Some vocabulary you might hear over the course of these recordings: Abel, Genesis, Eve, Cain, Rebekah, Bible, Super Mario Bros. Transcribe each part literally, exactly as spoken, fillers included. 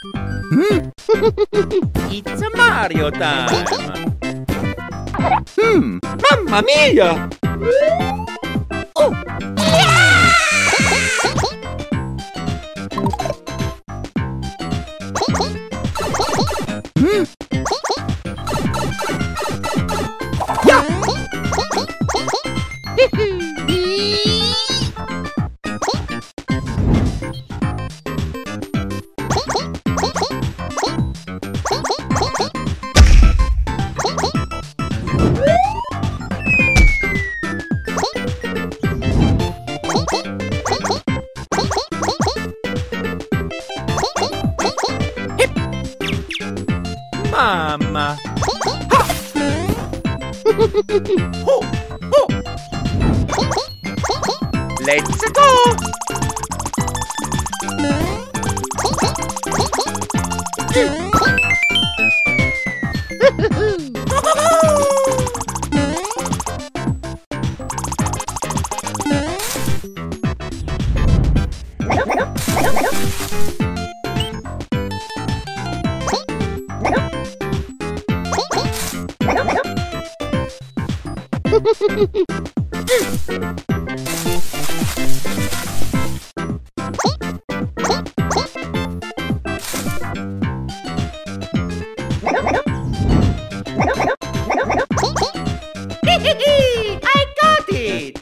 Hmm? It's a Mario time! Hmm, mamma mia! Oh! Yeah! Hmm? Mamma! Ha! Ho! Ho! Let's go! I got it!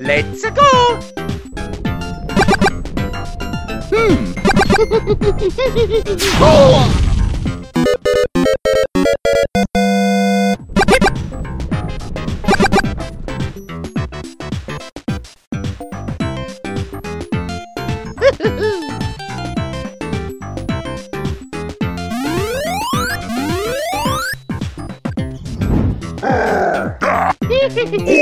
Let's go! Hmm. Oh!